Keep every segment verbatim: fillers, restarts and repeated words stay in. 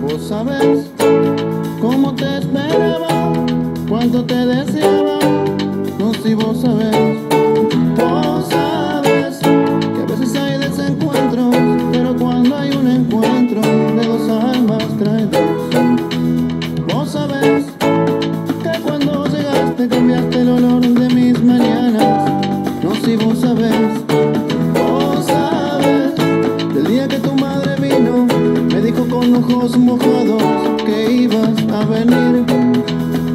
Vos sabes cómo te esperaba, cuánto te deseaba. No, si vos sabes, vos sabes que a veces hay desencuentros, pero cuando hay un encuentro de dos almas traidores. Vos sabes que cuando llegaste cambiaste el olor de mis mañanas. No, si vos sabes. Con ojos mojados que ibas a venir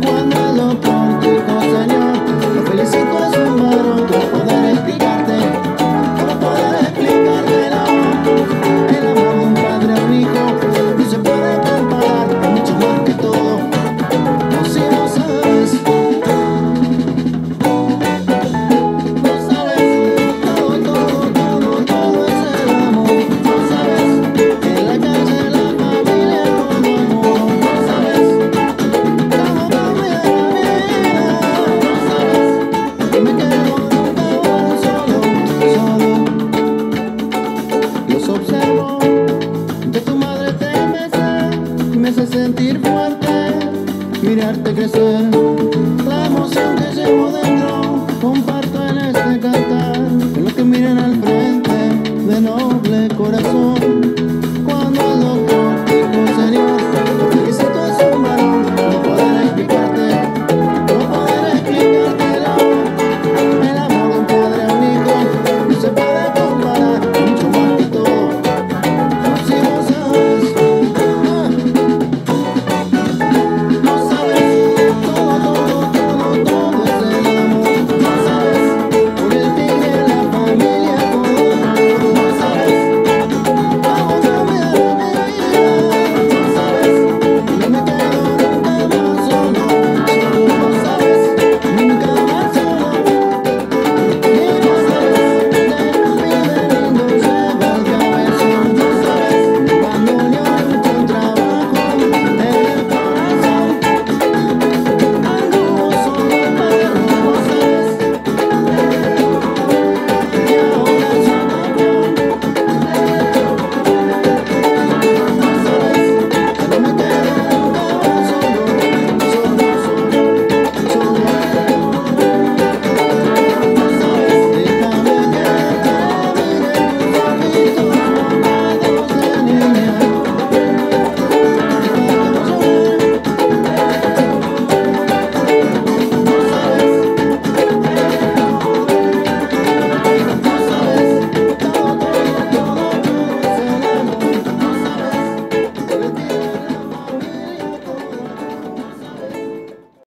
cuando lo contigo, Señor, lo felicito a su mano por poder explicarte, por poder explicarte el amor, el amor de un padre a un hijo no se puede comparar, mucho más que todo. No, si vos sabes, vos sabes, todo, todo, todo, todo es el amor. Vos sabes que en la calle sentir fuerte, mirarte crecer, la emoción que llevo dentro, comparto en este cantar, en los que miran al frente de noble corazón.